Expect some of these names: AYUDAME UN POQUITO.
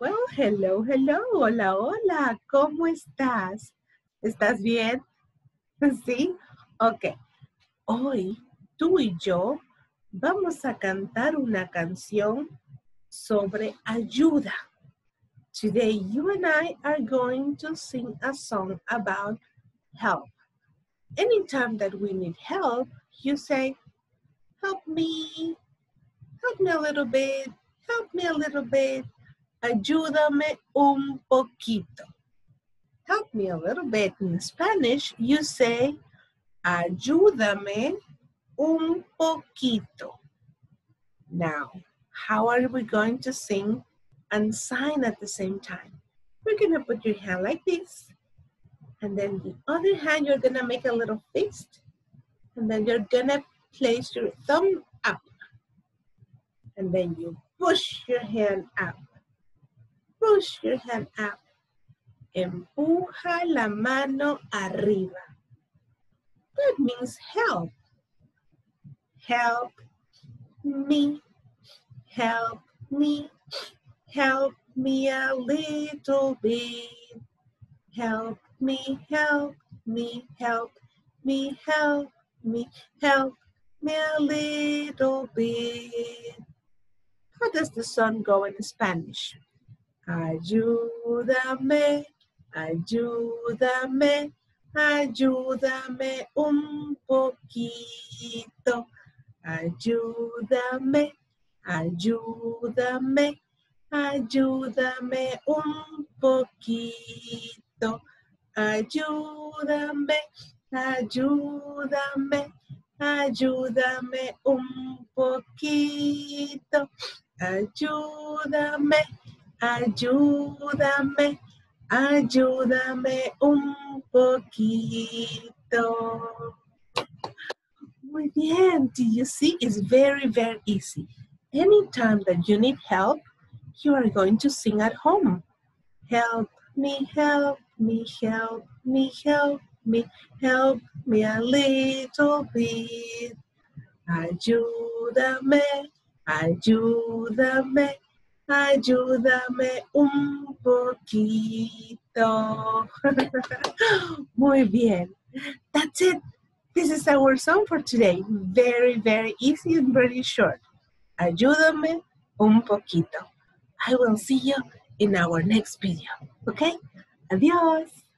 Well, hello, hello. Hola, hola. ¿Cómo estás? ¿Estás bien? ¿Sí? Ok. Hoy tú y yo vamos a cantar una canción sobre ayuda. Today, you and I are going to sing a song about help. Anytime that we need help, you say, help me a little bit, help me a little bit, ayúdame un poquito. Help me a little bit. In Spanish, you say, ayúdame un poquito. Now, how are we going to sing and sign at the same time? We're going to put your hand like this. And then the other hand, you're going to make a little fist. And then you're going to place your thumb up. And then you push your hand up. Push your hand up. Empuja la mano arriba. That means help. Help me. Help me. Help me a little bit. Help me, help me, help me, help me, help me a little bit. How does the song go in Spanish? Ayúdame, ayúdame, ayúdame un poquito. Ayúdame, ayúdame, ayúdame un poquito. Ayúdame, ayúdame, ayúdame un poquito. Ayúdame, ayúdame, ayúdame un poquito. Muy bien. Do you see? It's very, very easy. Anytime that you need help, you are going to sing at home. Help me, help me, help me, help me, help me a little bit. Ayúdame, ayúdame, ayúdame un poquito. Muy bien. That's it. This is our song for today. Very, very easy and very short. Ayúdame un poquito. I will see you in our next video. Okay? Adiós.